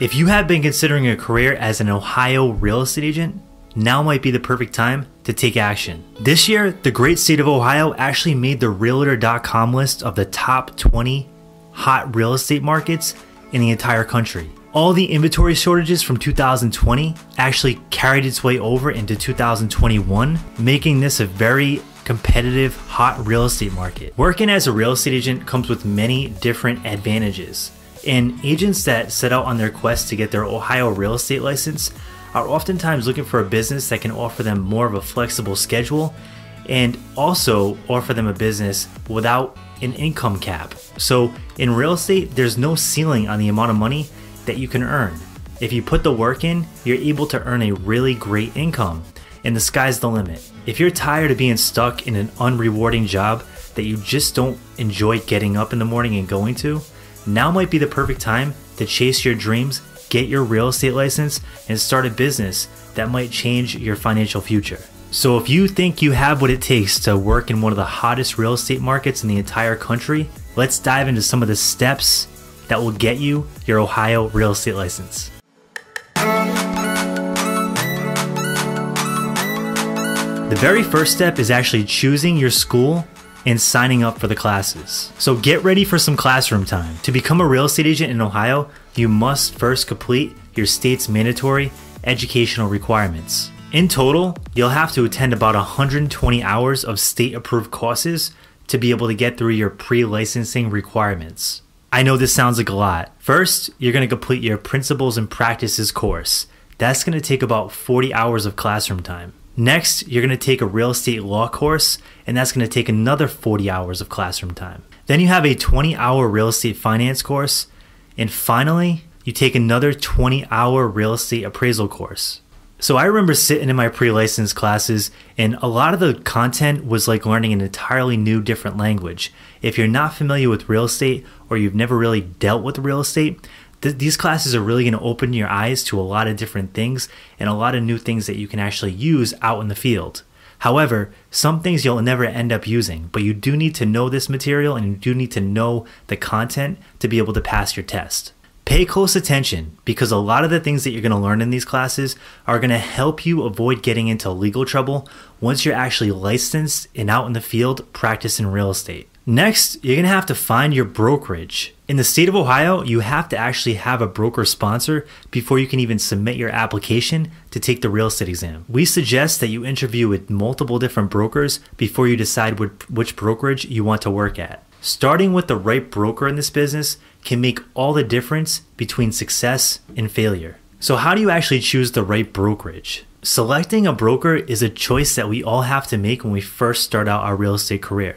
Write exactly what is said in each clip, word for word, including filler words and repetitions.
If you have been considering a career as an Ohio real estate agent, now might be the perfect time to take action. This year, the great state of Ohio actually made the Realtor dot com list of the top twenty hot real estate markets in the entire country. All the inventory shortages from two thousand twenty actually carried its way over into two thousand twenty-one, making this a very competitive, hot real estate market. Working as a real estate agent comes with many different advantages, and agents that set out on their quest to get their Ohio real estate license are oftentimes looking for a business that can offer them more of a flexible schedule and also offer them a business without an income cap. So in real estate, there's no ceiling on the amount of money that you can earn. If you put the work in, you're able to earn a really great income, and the sky's the limit. If you're tired of being stuck in an unrewarding job that you just don't enjoy getting up in the morning and going to, now might be the perfect time to chase your dreams, get your real estate license, and start a business that might change your financial future. So if you think you have what it takes to work in one of the hottest real estate markets in the entire country, let's dive into some of the steps that will get you your Ohio real estate license. The very first step is actually choosing your school and signing up for the classes. So get ready for some classroom time. To become a real estate agent in Ohio, you must first complete your state's mandatory educational requirements. In total, you'll have to attend about one hundred twenty hours of state-approved courses to be able to get through your pre-licensing requirements. I know this sounds like a lot. First, you're gonna complete your Principles and Practices course. That's gonna take about forty hours of classroom time. Next, you're gonna take a real estate law course, and that's gonna take another forty hours of classroom time. Then you have a twenty hour real estate finance course, and finally, you take another twenty hour real estate appraisal course. So I remember sitting in my pre-license classes, and a lot of the content was like learning an entirely new different language. If you're not familiar with real estate or you've never really dealt with real estate, th these classes are really gonna open your eyes to a lot of different things and a lot of new things that you can actually use out in the field. However, some things you'll never end up using, but you do need to know this material and you do need to know the content to be able to pass your test. Pay close attention, because a lot of the things that you're gonna learn in these classes are gonna help you avoid getting into legal trouble once you're actually licensed and out in the field practicing real estate. Next, you're gonna have to find your brokerage. In the state of Ohio, you have to actually have a broker sponsor before you can even submit your application to take the real estate exam. We suggest that you interview with multiple different brokers before you decide which brokerage you want to work at. Starting with the right broker in this business can make all the difference between success and failure. So how do you actually choose the right brokerage? Selecting a broker is a choice that we all have to make when we first start out our real estate career.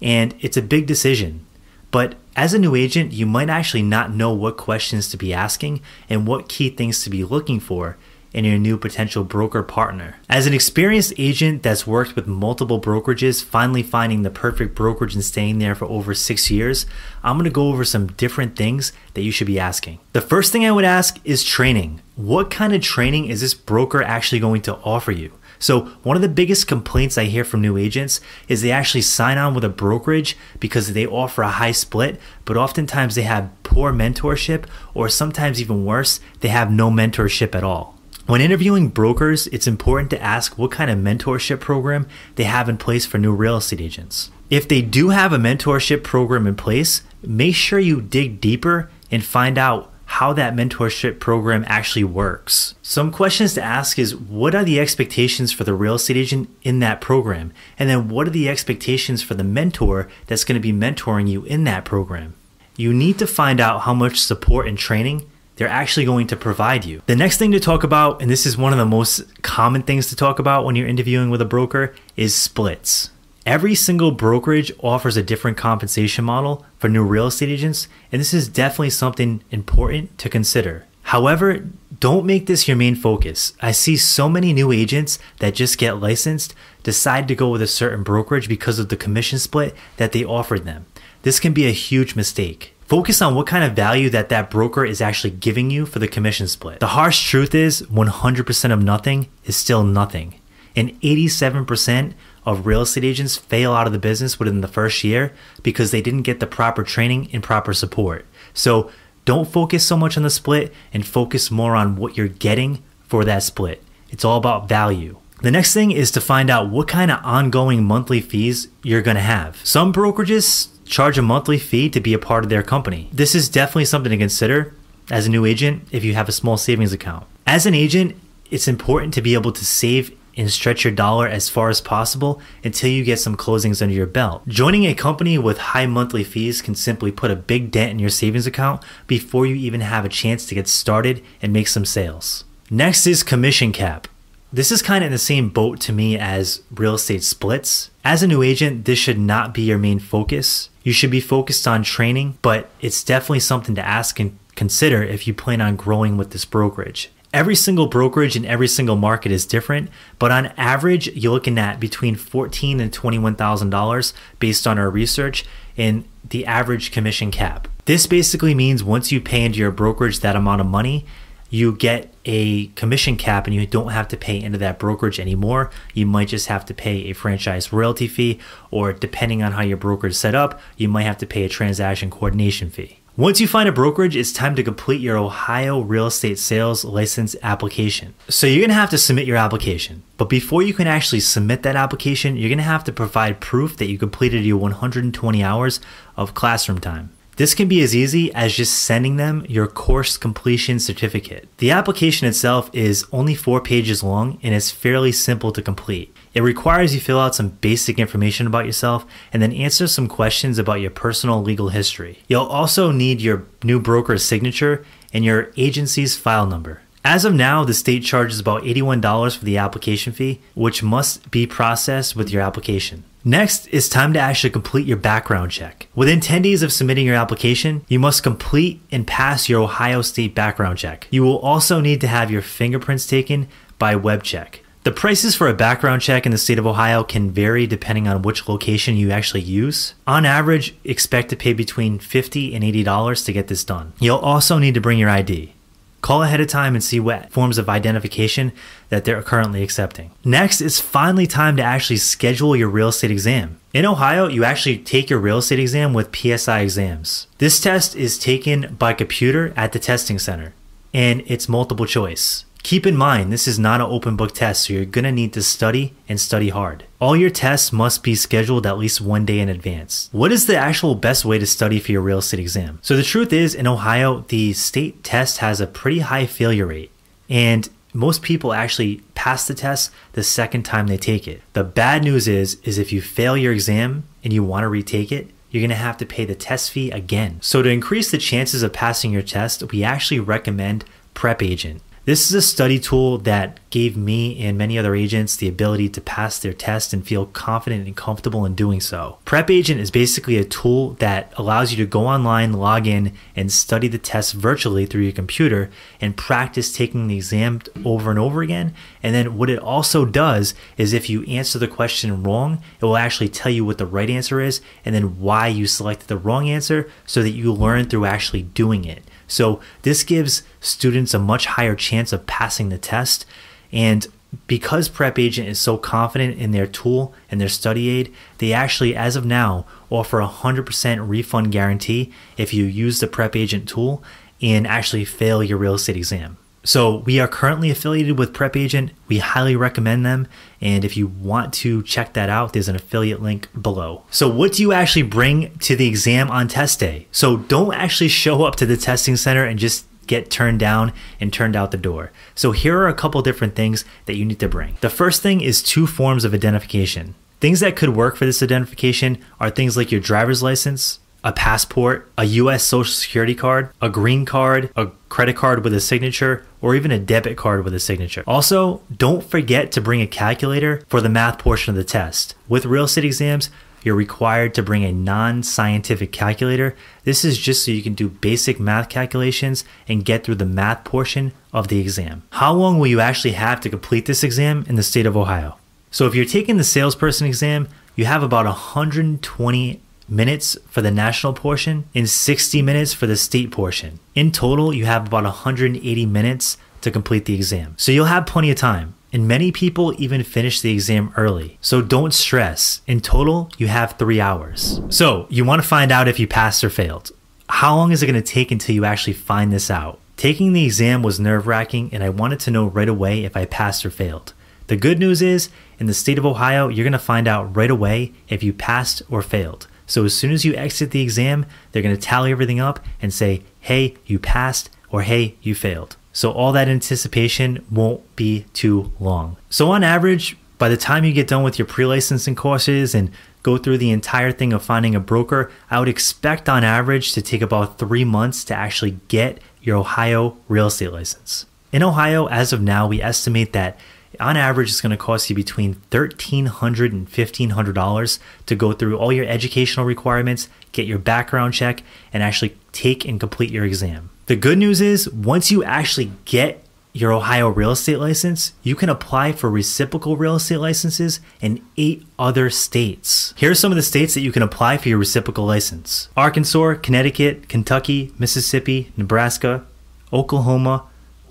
And it's a big decision. But as a new agent, you might actually not know what questions to be asking and what key things to be looking for and your new potential broker partner. As an experienced agent that's worked with multiple brokerages, finally finding the perfect brokerage and staying there for over six years, I'm gonna go over some different things that you should be asking. The first thing I would ask is training. What kind of training is this broker actually going to offer you? So one of the biggest complaints I hear from new agents is they actually sign on with a brokerage because they offer a high split, but oftentimes they have poor mentorship, or sometimes even worse, they have no mentorship at all. When interviewing brokers, it's important to ask what kind of mentorship program they have in place for new real estate agents. If they do have a mentorship program in place, make sure you dig deeper and find out how that mentorship program actually works. Some questions to ask is, what are the expectations for the real estate agent in that program? And then what are the expectations for the mentor that's going to be mentoring you in that program? You need to find out how much support and training they're actually going to provide you. The next thing to talk about, and this is one of the most common things to talk about when you're interviewing with a broker, is splits. Every single brokerage offers a different compensation model for new real estate agents, and this is definitely something important to consider. However, don't make this your main focus. I see so many new agents that just get licensed decide to go with a certain brokerage because of the commission split that they offered them. This can be a huge mistake. Focus on what kind of value that that broker is actually giving you for the commission split. The harsh truth is one hundred percent of nothing is still nothing. And eighty-seven percent of real estate agents fail out of the business within the first year because they didn't get the proper training and proper support. So Don't focus so much on the split and focus more on what you're getting for that split. It's all about value. The next thing is to find out what kind of ongoing monthly fees you're going to have. Some brokerages charge a monthly fee to be a part of their company. This is definitely something to consider as a new agent if you have a small savings account. As an agent, it's important to be able to save and stretch your dollar as far as possible until you get some closings under your belt. Joining a company with high monthly fees can simply put a big dent in your savings account before you even have a chance to get started and make some sales. Next is commission cap. This is kind of in the same boat to me as real estate splits. As a new agent, this should not be your main focus. You should be focused on training, but it's definitely something to ask and consider if you plan on growing with this brokerage. Every single brokerage in every single market is different, but on average, you're looking at between fourteen thousand dollars and twenty-one thousand dollars based on our research in the average commission cap. This basically means once you pay into your brokerage that amount of money, you get a commission cap and you don't have to pay into that brokerage anymore. You might just have to pay a franchise royalty fee, or depending on how your brokerage is set up, you might have to pay a transaction coordination fee. Once you find a brokerage, it's time to complete your Ohio real estate sales license application. So you're gonna have to submit your application, but before you can actually submit that application, you're gonna have to provide proof that you completed your one hundred twenty hours of classroom time. This can be as easy as just sending them your course completion certificate. The application itself is only four pages long and it's fairly simple to complete. It requires you fill out some basic information about yourself and then answer some questions about your personal legal history. You'll also need your new broker's signature and your agency's file number. As of now, the state charges about eighty-one dollars for the application fee, which must be processed with your application. Next, it's time to actually complete your background check. Within ten days of submitting your application, you must complete and pass your Ohio State background check. You will also need to have your fingerprints taken by WebCheck. The prices for a background check in the state of Ohio can vary depending on which location you actually use. On average, expect to pay between fifty dollars and eighty dollars to get this done. You'll also need to bring your I D. Call ahead of time and see what forms of identification that they're currently accepting. Next, it's finally time to actually schedule your real estate exam. In Ohio, you actually take your real estate exam with P S I exams. This test is taken by computer at the testing center, and it's multiple choice. Keep in mind, this is not an open book test, so you're gonna need to study and study hard. All your tests must be scheduled at least one day in advance. What is the actual best way to study for your real estate exam? So the truth is, in Ohio, the state test has a pretty high failure rate, and most people actually pass the test the second time they take it. The bad news is, is if you fail your exam and you wanna retake it, you're gonna have to pay the test fee again. So to increase the chances of passing your test, we actually recommend PrepAgent. This is a study tool that gave me and many other agents the ability to pass their test and feel confident and comfortable in doing so. PrepAgent is basically a tool that allows you to go online, log in, and study the test virtually through your computer and practice taking the exam over and over again. And then what it also does is if you answer the question wrong, it will actually tell you what the right answer is and then why you selected the wrong answer so that you learn through actually doing it. So this gives students a much higher chance of passing the test. And because PrepAgent is so confident in their tool and their study aid, they actually, as of now, offer a one hundred percent refund guarantee if you use the PrepAgent tool and actually fail your real estate exam. So we are currently affiliated with PrepAgent. We highly recommend them. And if you want to check that out, there's an affiliate link below. So what do you actually bring to the exam on test day? So don't actually show up to the testing center and just get turned down and turned out the door. So here are a couple different things that you need to bring. The first thing is two forms of identification. Things that could work for this identification are things like your driver's license, a passport, a U S Social Security card, a green card, a credit card with a signature, or even a debit card with a signature. Also, don't forget to bring a calculator for the math portion of the test. With real estate exams, you're required to bring a non-scientific calculator. This is just so you can do basic math calculations and get through the math portion of the exam. How long will you actually have to complete this exam in the state of Ohio? So if you're taking the salesperson exam, you have about one hundred twenty minutes for the national portion and sixty minutes for the state portion. In total, you have about one hundred eighty minutes to complete the exam. So you'll have plenty of time. And many people even finish the exam early. So don't stress. In total, you have three hours. So you want to find out if you passed or failed. how long is it going to take until you actually find this out? Taking the exam was nerve-wracking, and I wanted to know right away if I passed or failed. The good news is, in the state of Ohio, you're going to find out right away if you passed or failed. So as soon as you exit the exam, they're going to tally everything up and say, hey, you passed, or hey, you failed. So all that anticipation won't be too long. So on average, by the time you get done with your pre-licensing courses and go through the entire thing of finding a broker, I would expect on average to take about three months to actually get your Ohio real estate license. In Ohio, as of now, we estimate that on average, it's going to cost you between thirteen hundred dollars and fifteen hundred dollars to go through all your educational requirements, get your background check, and actually take and complete your exam. The good news is, once you actually get your Ohio real estate license, you can apply for reciprocal real estate licenses in eight other states. Here are some of the states that you can apply for your reciprocal license: Arkansas, Connecticut, Kentucky, Mississippi, Nebraska, Oklahoma,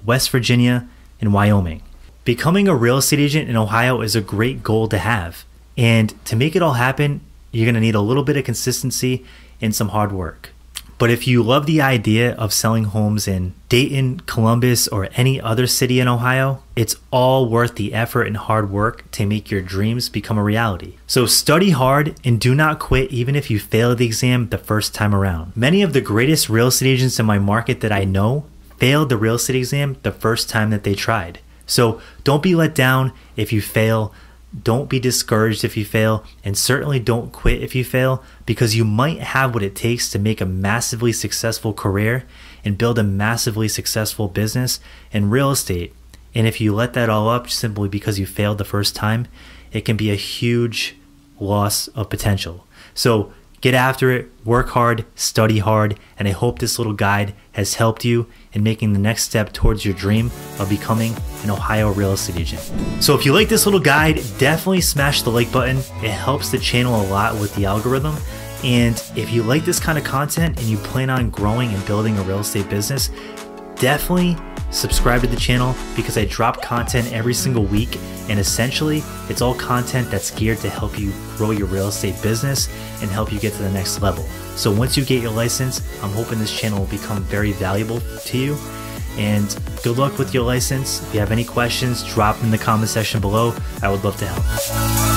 West Virginia, and Wyoming. Becoming a real estate agent in Ohio is a great goal to have. And to make it all happen, you're gonna need a little bit of consistency and some hard work. But if you love the idea of selling homes in Dayton, Columbus, or any other city in Ohio, it's all worth the effort and hard work to make your dreams become a reality. So study hard and do not quit even if you fail the exam the first time around. Many of the greatest real estate agents in my market that I know failed the real estate exam the first time that they tried. So don't be let down if you fail, don't be discouraged if you fail, and certainly don't quit if you fail, because you might have what it takes to make a massively successful career and build a massively successful business in real estate. And if you let that all up simply because you failed the first time, it can be a huge loss of potential. So get after it, work hard, study hard, and I hope this little guide has helped you in making the next step towards your dream of becoming an Ohio real estate agent. So if you like this little guide, definitely smash the like button. It helps the channel a lot with the algorithm. And if you like this kind of content and you plan on growing and building a real estate business, definitely subscribe to the channel, because I drop content every single week, and essentially it's all content that's geared to help you grow your real estate business and help you get to the next level. So once you get your license, I'm hoping this channel will become very valuable to you, and good luck with your license. If you have any questions, drop them in the comment section below. I would love to help.